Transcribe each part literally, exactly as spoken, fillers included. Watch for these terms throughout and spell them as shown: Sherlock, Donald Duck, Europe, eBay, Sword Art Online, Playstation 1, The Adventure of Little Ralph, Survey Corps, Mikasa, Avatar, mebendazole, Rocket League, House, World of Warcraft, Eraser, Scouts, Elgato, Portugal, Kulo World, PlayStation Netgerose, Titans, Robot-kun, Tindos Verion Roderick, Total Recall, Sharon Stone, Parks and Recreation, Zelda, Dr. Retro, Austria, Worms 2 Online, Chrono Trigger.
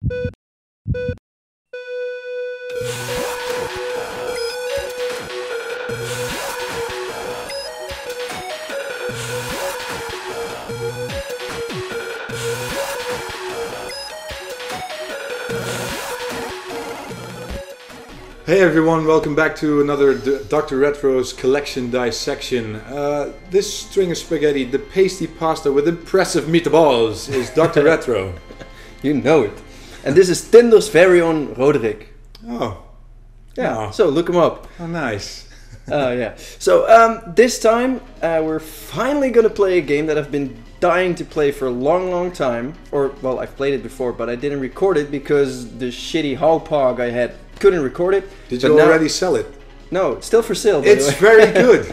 Hey everyone, welcome back to another Doctor Retro's collection dissection. Uh, this string of spaghetti, the pasty pasta with impressive meatballs, is Doctor Retro. You know it. And this is Tindos Verion Roderick. Oh. Yeah, oh. So look him up. Oh, nice. Oh, uh, yeah. So um, this time uh, we're finally going to play a game that I've been dying to play for a long, long time. Or, well, I've played it before, but I didn't record it because the shitty hall pog I had couldn't record it. Did you already now, sell it? No, it's still for sale. By it's the way. Very good.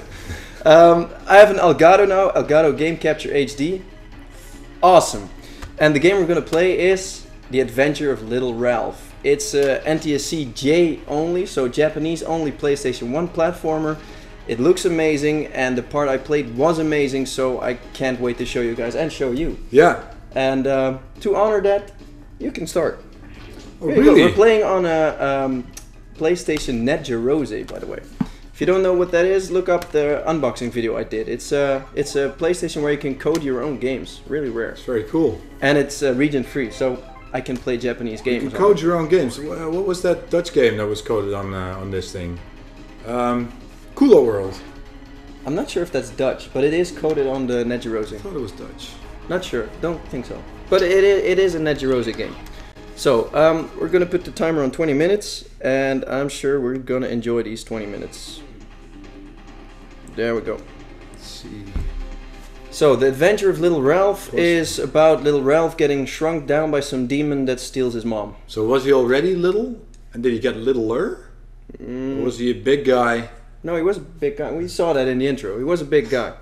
um, I have an Elgato now, Elgato Game Capture H D. Awesome. And the game we're going to play is The Adventure of Little Ralph. It's a N T S C J only, so Japanese only PlayStation one platformer. It looks amazing, and the part I played was amazing, so I can't wait to show you guys and show you. Yeah. And uh, to honor that, you can start. Oh, really? We're playing on a um, PlayStation Netgerose, by the way. If you don't know what that is, look up the unboxing video I did. It's a, it's a PlayStation where you can code your own games. Really rare. It's very cool. And it's uh, region-free, so I can play Japanese games. You can code your own games. What was that Dutch game that was coded on uh, on this thing? Um, Kulo World. I'm not sure if that's Dutch, but it is coded on the Netgerose. I thought it was Dutch. Not sure. Don't think so. But it, it is a Netgerose game. So, um, we're gonna put the timer on twenty minutes, and I'm sure we're gonna enjoy these twenty minutes. There we go. Let's see. So, The Adventure of Little Ralph is about Little Ralph getting shrunk down by some demon that steals his mom. So, was he already little? And did he get littler? Mm. Or was he a big guy? No, he was a big guy. We saw that in the intro. He was a big guy.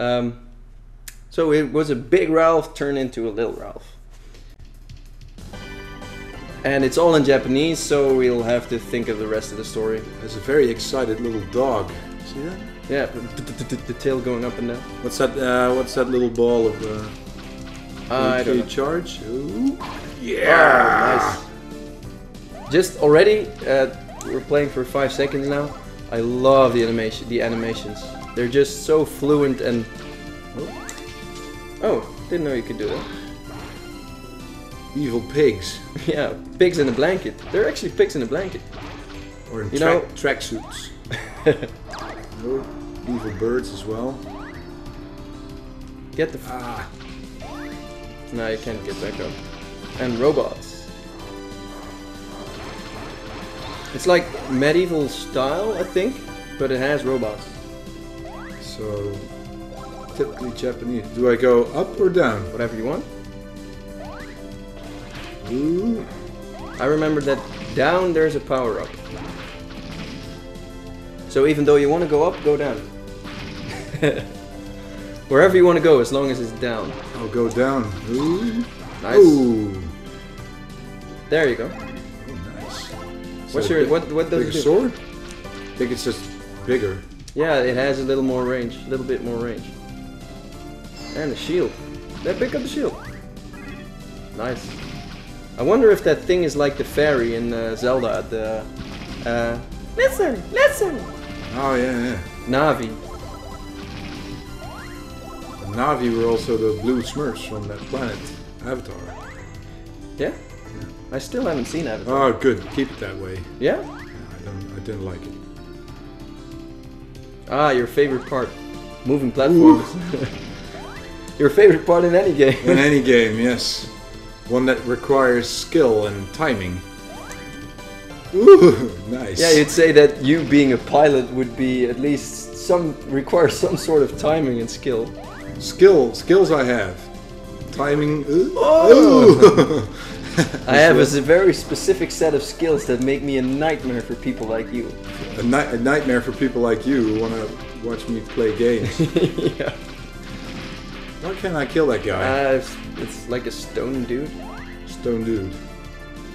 Um, so, it was a big Ralph turned into a little Ralph. And it's all in Japanese, so we'll have to think of the rest of the story. There's a very excited little dog. See that? Yeah, the tail going up and down. What's that? Uh, what's that little ball of? Uh, I don't know. Charge. Ooh. Yeah. Oh, nice. Just already, uh, we're playing for five seconds now. I love the animation. The animations. They're just so fluent and. Oh, didn't know you could do that. Evil pigs. Yeah, pigs in a blanket. They're actually pigs in a blanket. Or in tra tracksuits. No, evil birds as well. Get the... F ah. No, you can't get back up. And robots. It's like medieval style, I think, but it has robots. So, typically Japanese. Do I go up or down? Whatever you want. Ooh. I remember that down there's a power-up. So even though you want to go up, go down. Wherever you want to go, as long as it's down. I'll go down. Ooh. Nice. Ooh. There you go. Oh, nice. What's so your, big, what, what does it do? Sword? I think it's just bigger. Yeah, it has a little more range. A little bit more range. And a shield. They pick up the shield. Nice. I wonder if that thing is like the fairy in uh, Zelda, the... Uh, listen! Listen! Oh, yeah, yeah. Navi. The Navi were also the blue Smurfs from that planet, Avatar. Yeah? Yeah. I still haven't seen Avatar. Oh, good. Keep it that way. Yeah? Yeah, I, don't, I didn't like it. Ah, your favorite part. Moving platforms. Your favorite part in any game. In any game, yes. One that requires skill and timing. Ooh, nice. Yeah, you'd say that you being a pilot would be at least some require some sort of timing and skill. Skill, skills I have. Timing. Ooh. Oh. I have a very specific set of skills that make me a nightmare for people like you. A, ni a nightmare for people like you who want to watch me play games. Yeah. How can I kill that guy? Uh, it's, it's like a stone dude. Stone dude.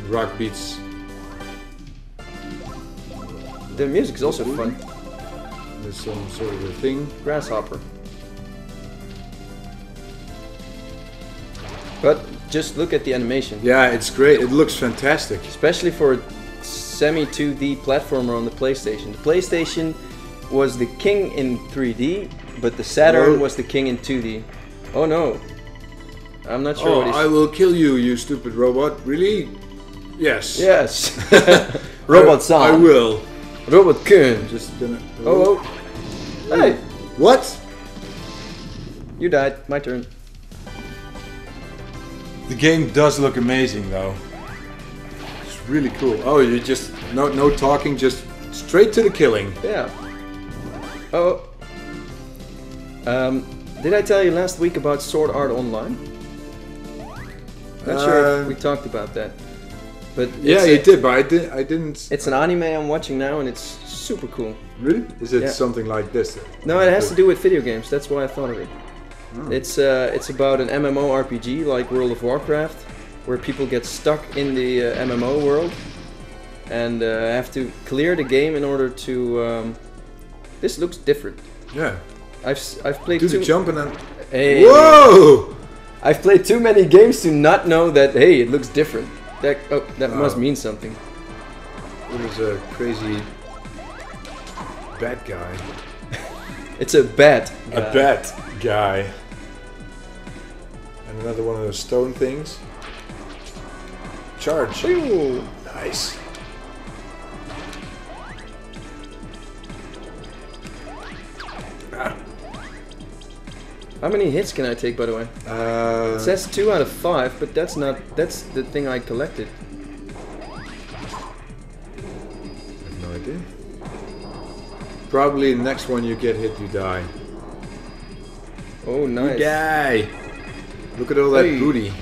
Rock beats. The music is also fun. There's some sort of a thing. Grasshopper. But just look at the animation. Yeah, it's great. It looks fantastic. Especially for a semi two D platformer on the PlayStation. The PlayStation was the king in three D, but the Saturn was the king in two D. Oh no. I'm not sure oh, what he's... I will kill you, you stupid robot. Really? Yes. Yes. Robot son. I will. Robot-kun. Just gonna... Oh, oh. Hey. What? You died. My turn. The game does look amazing, though. It's really cool. Oh, you just... No, no talking, just straight to the killing. Yeah. Oh. Um, did I tell you last week about Sword Art Online? Not uh, sure if we talked about that. But yeah, you did, but I, did, I didn't... It's an anime I'm watching now and it's super cool. Really? Is it yeah. something like this? No, it has to do with video games. That's why I thought of it. Oh. It's uh, it's about an M M O R P G like World of Warcraft, where people get stuck in the uh, M M O world and uh, have to clear the game in order to... Um, this looks different. Yeah. I've, I've played do two... Do the jump and then... Hey. Whoa! I've played too many games to not know that, hey, it looks different. That, oh, that oh. must mean something. It was a crazy bat guy. It's a bat guy. A bat guy. And another one of those stone things. Charge. Ooh. Nice. Ah. How many hits can I take, by the way? Uh, it says two out of five, but that's not... That's the thing I collected. I have no idea. Probably the next one you get hit, you die. Oh, nice. You die! Look at all that hey. booty.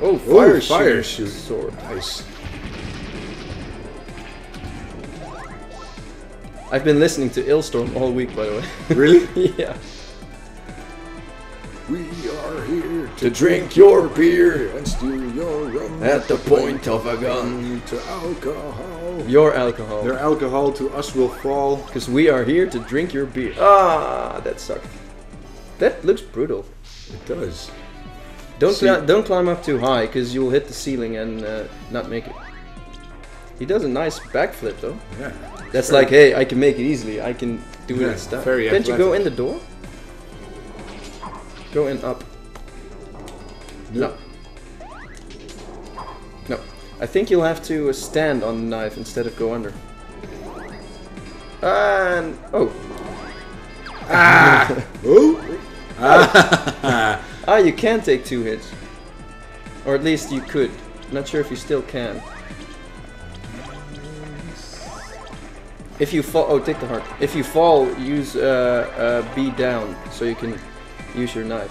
Oh, fire, Ooh, fire shoot. Sword. Nice. I've been listening to Illstorm all week, by the way. Really? Yeah. We are here to, to drink your beer and steal your rum at the point of a gun. To alcohol. Your alcohol. Their alcohol to us will fall. Because we are here to drink your beer. Ah, that sucked. That looks brutal. It does. Don't, cli don't climb up too high, because you'll hit the ceiling and uh, not make it. He does a nice backflip, though. Yeah. That's very like, hey, I can make it easily. I can do yeah, it and stuff. Can't athletic. you go in the door? Go in up. No. No. I think you'll have to uh, stand on the knife instead of go under. And... Oh. Ah! Oh. Ah. Ah, you can take two hits. Or at least you could. I'm not sure if you still can. If you fall... Oh, take the heart. If you fall, use uh, uh, B down so you can... Use your knife.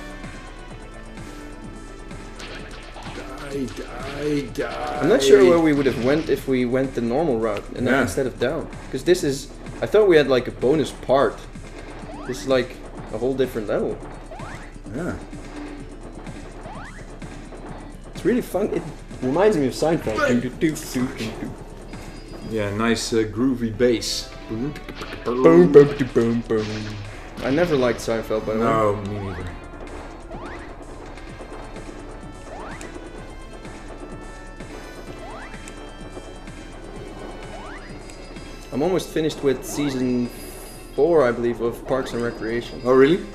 Die, die, die. I'm not sure where we would have went if we went the normal route and yeah. instead of down. Because this is... I thought we had like a bonus part. This is like a whole different level. Yeah. It's really fun. It reminds me of Seinfeld. Yeah, nice uh, groovy bass. Boom, boom, boom, boom, boom. I never liked Seinfeld, by the way. No, me neither. I'm almost finished with season four, I believe, of Parks and Recreation. Oh, really?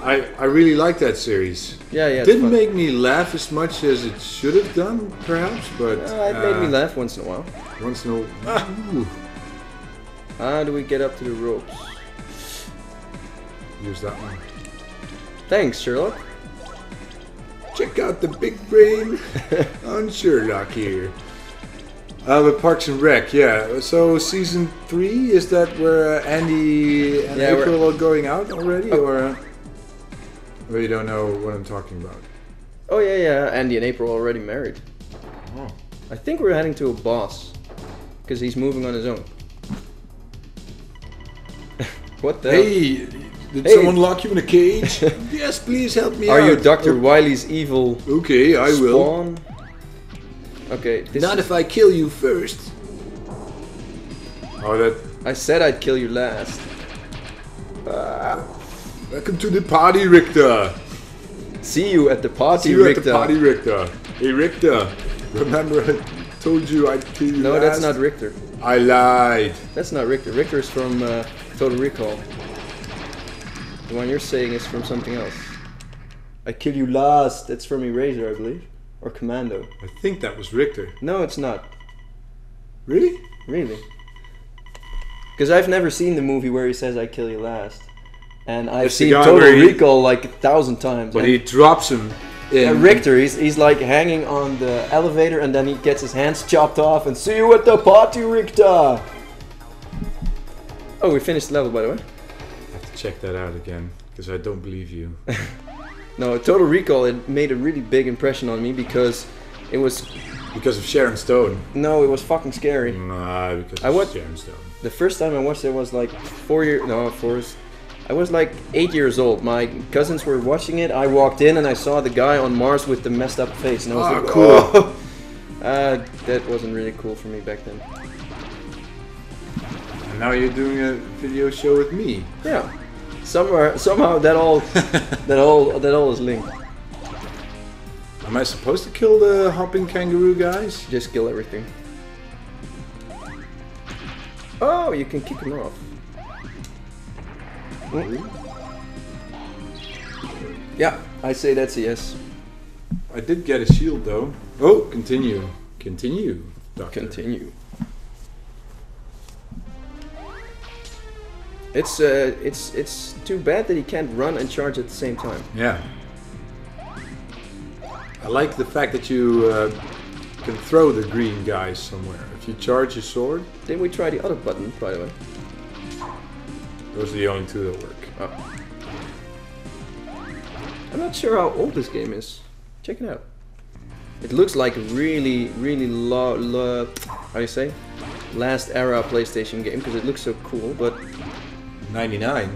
I I really like that series. Yeah, yeah. It didn't make me laugh as much as it should have done, perhaps, but... Uh, it uh, made me laugh once in a while. Once in a while. How do we get up to the ropes? Use that one. Thanks, Sherlock. Check out the big brain on Sherlock here. Uh, but Parks and Rec, yeah. So season three, is that where uh, Andy and yeah, April are going out already? Oh. Or, uh, or you don't know what I'm talking about? Oh yeah, yeah. Andy and April are already married. Oh. I think we're heading to a boss. Because he's moving on his own. What the hey. hell? Did hey. someone lock you in a cage? Yes, please help me Are out. Are you Doctor Oh. Wiley's evil Okay, I spawn? will. Okay. This Not if I kill you first. Oh, that... I said I'd kill you last. Uh, Welcome to the party, Richter. See you at the party, Richter. See you Richter. at the party, Richter. Hey, Richter. Remember I told you I'd kill you No, last? That's not Richter. I lied. That's not Richter. Richter's from uh, Total Recall. The one you're saying is from something else. I kill you last. That's from Eraser, I believe. Or Commando. I think that was Richter. No, it's not. Really? Really. Because I've never seen the movie where he says I kill you last. And I've it's seen Total he, Recall like a thousand times. But he drops him in. And Richter, he's, he's like hanging on the elevator and then he gets his hands chopped off and see you at the party, Richter! Oh, we finished the level, by the way. I have to check that out again, because I don't believe you. No, Total Recall, it made a really big impression on me because it was... Because of Sharon Stone. No, it was fucking scary. Nah, because I of Sharon Stone. The first time I watched it was like four years... No, four... I was like eight years old. My cousins were watching it. I walked in and I saw the guy on Mars with the messed up face. And I was ah, like, cool. Oh. uh, that wasn't really cool for me back then. And now you're doing a video show with me. Yeah. Somewhere, somehow that all, that all, that all is linked. Am I supposed to kill the hopping kangaroo guys? Just kill everything. Oh, you can kick them off. Yeah, I say that's a yes. I did get a shield though. Oh, continue. Continue, Doctor. Continue. It's uh, it's it's too bad that he can't run and charge at the same time. Yeah. I like the fact that you uh, can throw the green guys somewhere. If you charge your sword. Didn't we try the other button, by the way? Those are the only two that work. Oh. I'm not sure how old this game is. Check it out. It looks like a really, really lo lo how do you say? Last era PlayStation game because it looks so cool, but ninety-nine.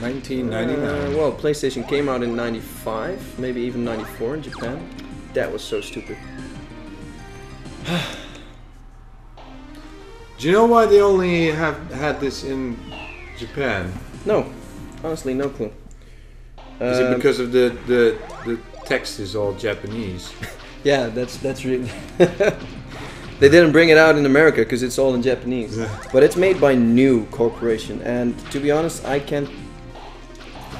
nineteen ninety-nine. Uh, well, PlayStation came out in ninety-five, maybe even ninety-four in Japan. That was so stupid. Do you know why they only have had this in Japan? No, honestly, no clue. Is um, it because of the, the the text is all Japanese? Yeah, that's that's really. They didn't bring it out in America because it's all in Japanese. But it's made by New Corporation, and to be honest, I can't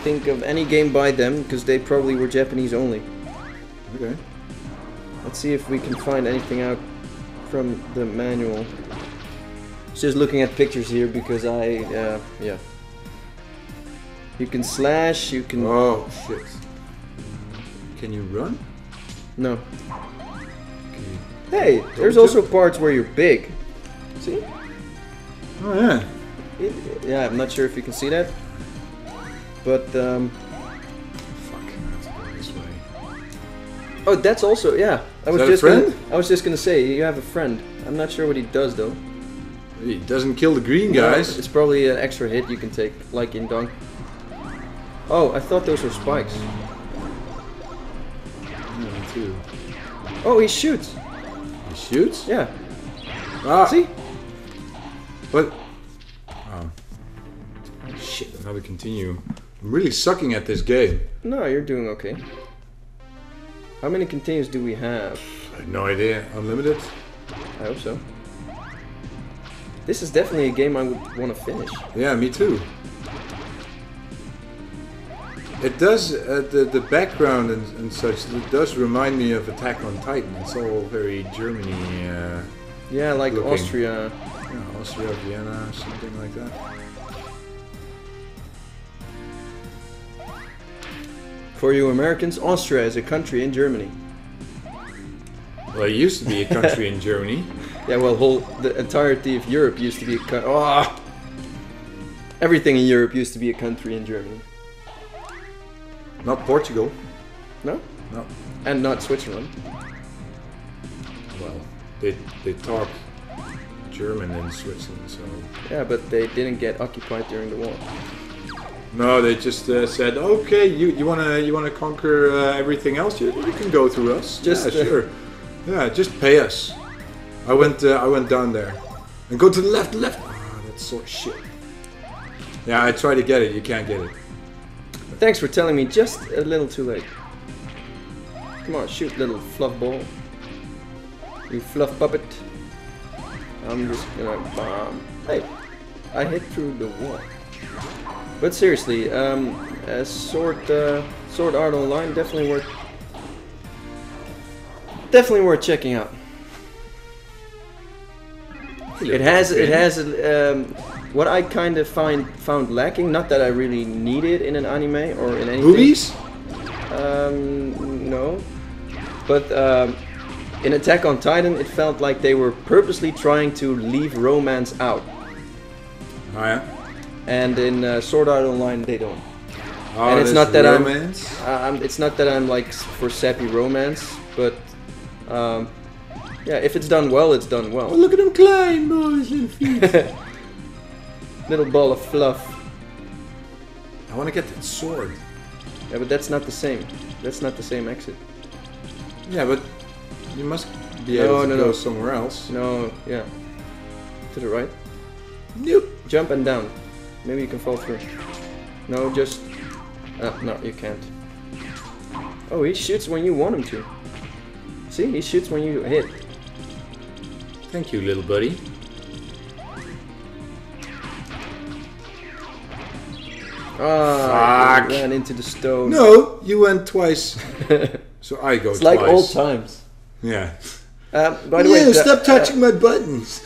think of any game by them because they probably were Japanese only. Okay. Let's see if we can find anything out from the manual. Just looking at pictures here because I, uh, yeah. You can slash, you can... Oh, shit. Can you run? No. Can you hey, there's jump? Also parts where you're big. See? Oh, yeah. It, it, yeah, I'm not sure if you can see that. But, um... Fuck, I have to go this way. Oh, that's also, yeah. I was just gonna, I was just gonna say, you have a friend. I'm not sure what he does, though. He doesn't kill the green guys. No, it's probably an extra hit you can take, like in Dunk. Oh, I thought those were spikes. Yeah, too. Oh, he shoots. He shoots? Yeah. Ah. See? What? Oh. Oh, shit, another continue. I'm really sucking at this game. No, you're doing okay. How many continues do we have? I have no idea. Unlimited? I hope so. This is definitely a game I would want to finish. Yeah, me too. It does, uh, the, the background and, and such, it does remind me of Attack on Titan. It's all very Germany uh, Yeah, like looking. Austria. Yeah, Austria, Vienna, something like that. For you Americans, Austria is a country in Germany. Well, it used to be a country in Germany. Yeah, well, whole the entirety of Europe used to be a country. Oh, everything in Europe used to be a country in Germany. Not Portugal. No? No. And not Switzerland. Well, they, they talk German in Switzerland, so... Yeah, but they didn't get occupied during the war. No, they just uh, said, okay, you, you wanna you wanna conquer uh, everything else? You, you can go through us. Just, yeah, uh, sure. Yeah, just pay us. I went uh, I went down there. And go to the left, left! Ah, oh, that's sort of shit. Yeah, I tried to get it, you can't get it. Thanks for telling me just a little too late. Come on, shoot, little fluff ball. You fluff puppet. I'm just gonna bomb. Hey, I hit through the wall. But seriously, um, uh, Sword, uh, Sword Art Online, definitely worth, definitely worth checking out. It has, it has, um, what I kind of find found lacking. Not that I really need it in an anime or in anything. Movies? Um, no. But um, in Attack on Titan, it felt like they were purposely trying to leave romance out. Oh yeah. And in uh, Sword Art Online, they don't. Oh, and it's not that romance? I'm, I'm. It's not that I'm like for sappy romance, but um, yeah, if it's done well, it's done well. Oh, look at him climb, boys and feet. Little ball of fluff. I want to get that sword. Yeah, but that's not the same. That's not the same exit. Yeah, but you must be no, able to no, go no. somewhere else. No, yeah. To the right. Nope. Jump and down. Maybe you can fall through. No, just... Uh, no, you can't. Oh, he shoots when you want him to. See, he shoots when you hit. Thank you, little buddy. Ah, Fuck. I ran into the stone. No, you went twice. So I go it's twice. It's like old times. Yeah. Uh, by the yeah, way, stop the, touching uh, my buttons.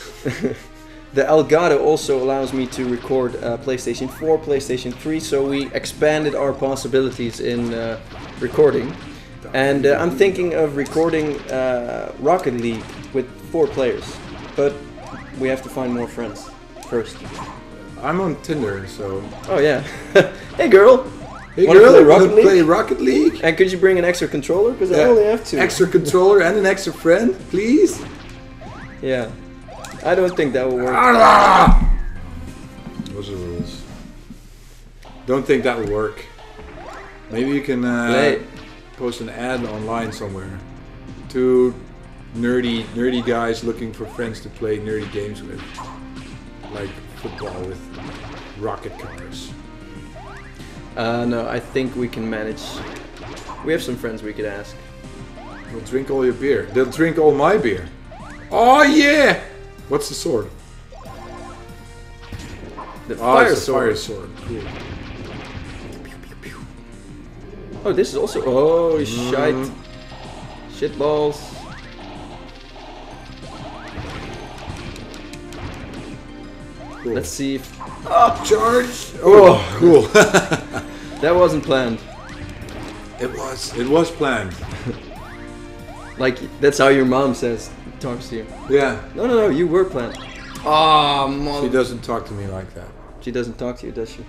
The Elgato also allows me to record uh, PlayStation four, PlayStation three, so we expanded our possibilities in uh, recording. And uh, I'm thinking of recording uh, Rocket League with four players, but we have to find more friends first. I'm on Tinder, so... Oh yeah. Hey girl! Hey wanna girl, play Rocket, wanna play Rocket League? And could you bring an extra controller? Because yeah. I only have two. Extra controller and an extra friend, please? Yeah. I don't think that will work. Those are the rules. Don't think that will work. Maybe you can uh, post an ad online somewhere. Two nerdy, nerdy guys looking for friends to play nerdy games with, like football with rocket cars. Uh, no, I think we can manage. We have some friends we could ask. They'll drink all your beer. They'll drink all my beer. Oh yeah! What's the sword? The oh, fire, it's sword. fire sword. Cool. Oh, this is also. Oh, mm. shite. Shit balls. Cool. Let's see if. Oh, charge! Oh, cool. That wasn't planned. It was. It was planned. Like, that's how your mom says. Talks to you. Yeah. No, no, no. You were planned. Ah, oh, she doesn't talk to me like that. She doesn't talk to you, does she?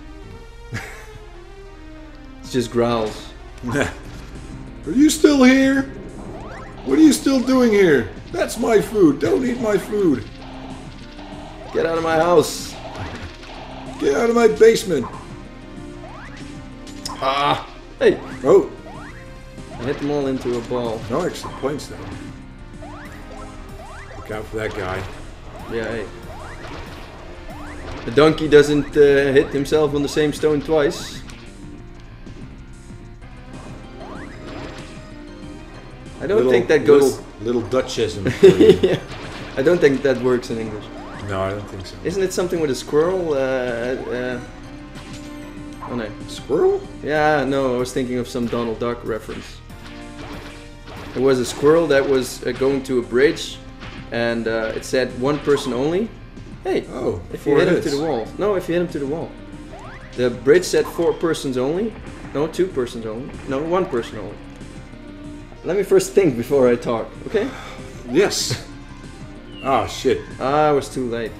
She just growls. Are you still here? What are you still doing here? That's my food. Don't eat my food. Get out of my house. Get out of my basement. Ah. Hey. Oh. I hit them all into a ball. No extra points though. Out for that guy. Yeah, hey. The donkey doesn't uh, hit himself on the same stone twice. I don't little, think that goes... Little, little Dutchism. Yeah. I don't think that works in English. No, I don't think so. Isn't it something with a squirrel? Uh, uh, oh no. Squirrel? Yeah, no, I was thinking of some Donald Duck reference. It was a squirrel that was uh, going to a bridge. And uh, it said one person only. Hey, oh, if you hit hits. him to the wall. No, if you hit him to the wall. The bridge said four persons only. No, two persons only. No, one person only. Let me first think before I talk, okay? Yes. Ah, oh, shit. Ah, I was too late.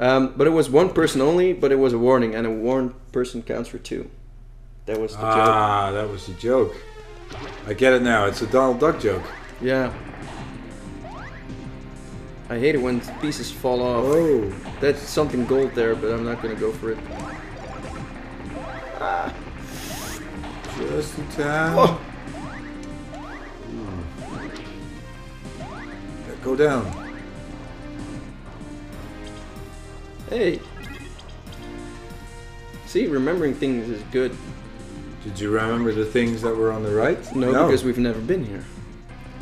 Um, but it was one person only, but it was a warning. And a warned person counts for two. That was the ah, joke. Ah, that was the joke. I get it now. It's a Donald Duck joke. Yeah. I hate it when pieces fall off. Oh. That's something gold there, but I'm not gonna go for it. Ah. Just in time. Oh. Mm. Go down. Hey. See, remembering things is good. Did you remember the things that were on the right? No, no, because we've never been here.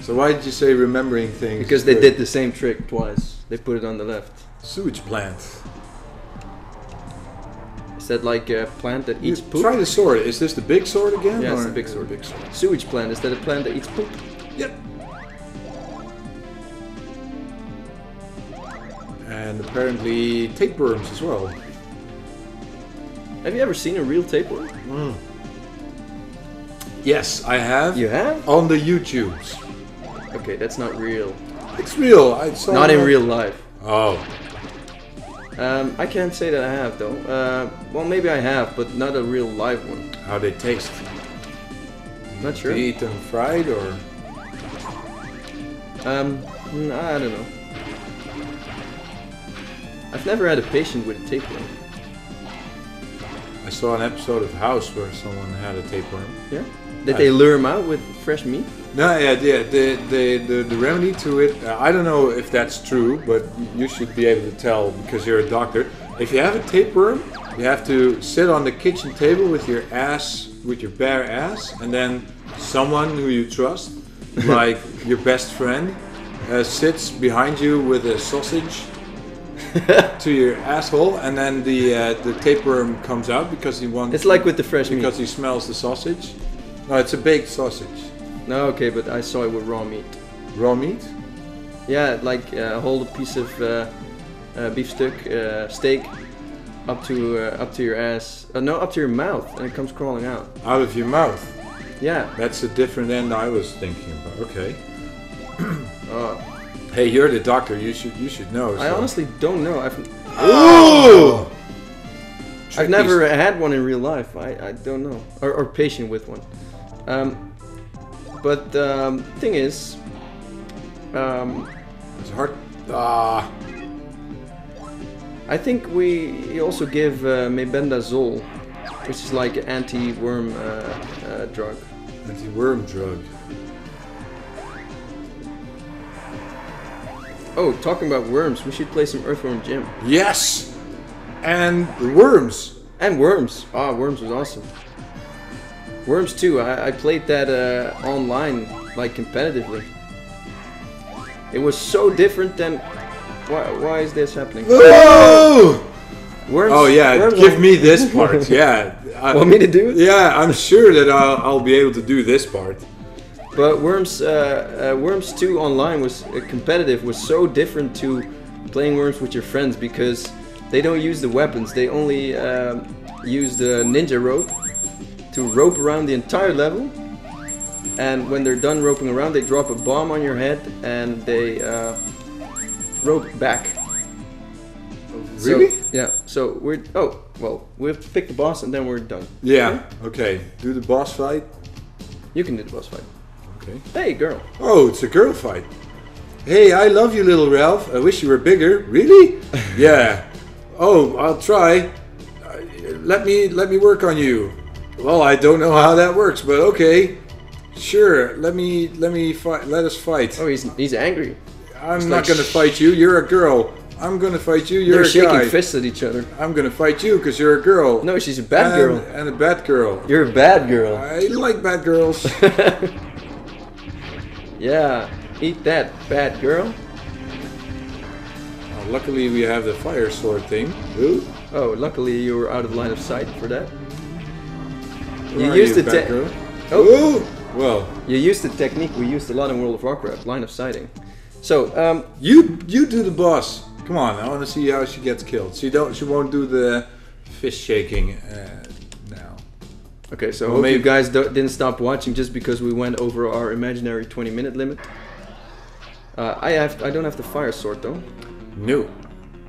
So why did you say remembering things? Because they did the same trick twice. They put it on the left. Sewage plant. Is that like a plant that eats poop? Try the sword. Is this the big sword again? Yeah, it's the big sword. Big sword. Sewage plant. Is that a plant that eats poop? Yep. And apparently tapeworms as well. Have you ever seen a real tapeworm? Mm. Yes, I have. You have? On the YouTubes. Okay, that's not real. It's real. I saw not in real life. Oh. Um, I can't say that I have though. Uh, well, maybe I have, but not a real live one. How they taste? Not sure. Do you eat them fried or? Um, I don't know. I've never had a patient with a tapeworm. I saw an episode of House where someone had a tapeworm. Yeah. Did I they lure him out with fresh meat? No, yeah, yeah. The, the, the, the remedy to it, uh, I don't know if that's true, but you should be able to tell because you're a doctor. If you have a tapeworm, you have to sit on the kitchen table with your ass, with your bare ass, and then someone who you trust, like your best friend, uh, sits behind you with a sausage to your asshole, and then the, uh, the tapeworm comes out because he wants... It's like with the fresh because meat. Because he smells the sausage. No, it's a baked sausage. No, okay, but I saw it with raw meat. Raw meat? Yeah, like uh, hold a piece of uh, uh, beefsteak uh, steak up to uh, up to your ass. Uh, no, up to your mouth, and it comes crawling out. Out of your mouth? Yeah. That's a different end I was thinking about. Okay. Oh. Hey, you're the doctor. You should you should know. So. I honestly don't know. I've. Oh! Tricky. I've never had one in real life. I I don't know. Or, or patient with one. Um. But the um, thing is, um, it's hard. Ah. I think we also give uh, mebendazole, which is like an anti-worm uh, uh, drug. Anti-worm drug. Oh, talking about worms, we should play some Earthworm Jim. Yes, and worms. And worms. Ah, oh, worms was awesome. Worms too. I, I played that uh, online, like competitively. It was so different than. Why? Why is this happening? Oh! Worms. Oh yeah, worms give like... me this part. Yeah. I, Want me to do it? Yeah, I'm sure that I'll, I'll be able to do this part. But Worms, uh, uh, Worms two online was uh, competitive. Was so different to playing Worms with your friends because they don't use the weapons. They only uh, use the ninja rope. To rope around the entire level, and when they're done roping around, they drop a bomb on your head and they uh, rope back. Really? So, yeah. So we're oh well, we have to pick the boss and then we're done. Yeah. Okay. okay. Do the boss fight. You can do the boss fight. Okay. Hey, girl. Oh, it's a girl fight. Hey, I love you, little Ralph. I wish you were bigger. Really? Yeah. Oh, I'll try. Uh, let me let me work on you. Well, I don't know how that works, but okay, sure. Let me let me fight. Let us fight. Oh, he's he's angry. I'm he's not like, gonna fight you. You're a girl. I'm gonna fight you. You're a guy. They're shaking fists at each other. I'm gonna fight you because you're a girl. No, she's a bad and, girl. And a bad girl. You're a bad girl. I like bad girls. Yeah, eat that, bad girl. Well, luckily, we have the fire sword thing. Ooh. Oh, luckily you were out of line of sight for that. You used, you, the oh. well. you used the technique we used a lot in World of Warcraft, line of sighting. So um, you you do the boss. Come on, I want to see how she gets killed. She don't. She won't do the fist shaking uh, now. Okay, so well, hope maybe you guys do, didn't stop watching just because we went over our imaginary twenty minute limit. Uh, I have. I don't have the fire sword though. No.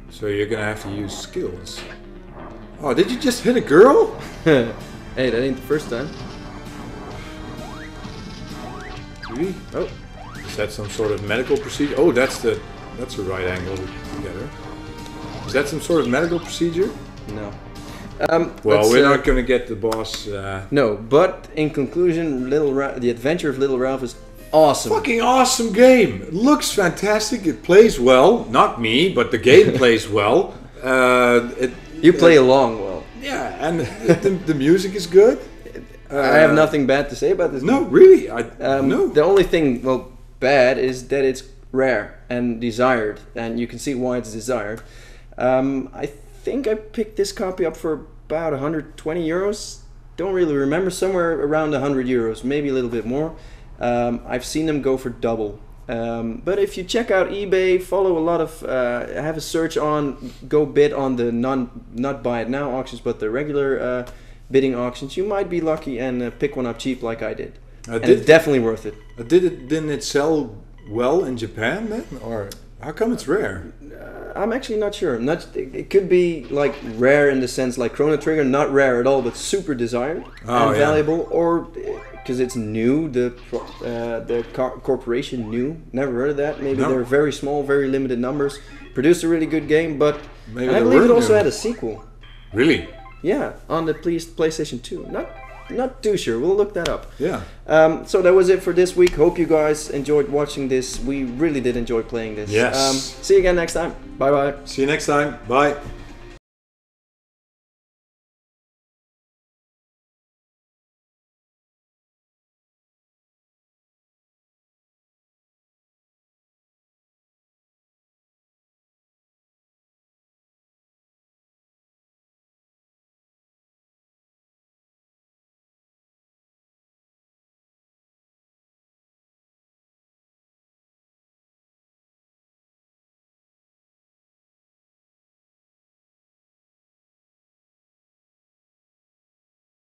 So you're gonna have to use skills. Oh, did you just hit a girl? Hey, that ain't the first time. Really? Oh. Is that some sort of medical procedure? Oh, that's the that's a right angle together. Is that some sort of medical procedure? No. Um, well, we're uh, not going to get the boss. Uh... No, but in conclusion, Little Ra The Adventure of Little Ralph is awesome. Fucking awesome game. It looks fantastic. It plays well. Not me, but the game plays well. Uh, it, you play it, along well. Yeah, and the, the music is good. Uh, I have nothing bad to say about this. No, movie. really, I um, no. The only thing, well, bad is that it's rare and desired, and you can see why it's desired. Um, I think I picked this copy up for about one hundred twenty euros. Don't really remember, somewhere around one hundred euros, maybe a little bit more. Um, I've seen them go for double. Um, but if you check out eBay, follow a lot of, uh, have a search on, go bid on the non, not buy it now auctions, but the regular uh, bidding auctions, you might be lucky and uh, pick one up cheap like I did. I and did, it's definitely worth it. I did it. Didn't it sell well in Japan then? Or how come it's rare? Uh, I'm actually not sure. Not, it could be like rare in the sense like Chrono Trigger, not rare at all, but super desired oh, and yeah. valuable, or... because it's new, the uh, the co corporation new, never heard of that. Maybe no. They're very small, very limited numbers. Produced a really good game, but Maybe I believe it also new. had a sequel. Really? Yeah, on the PlayStation two. Not not too sure. We'll look that up. Yeah. Um, so that was it for this week. Hope you guys enjoyed watching this. We really did enjoy playing this. Yes. Um, see you again next time. Bye bye. See you next time. Bye.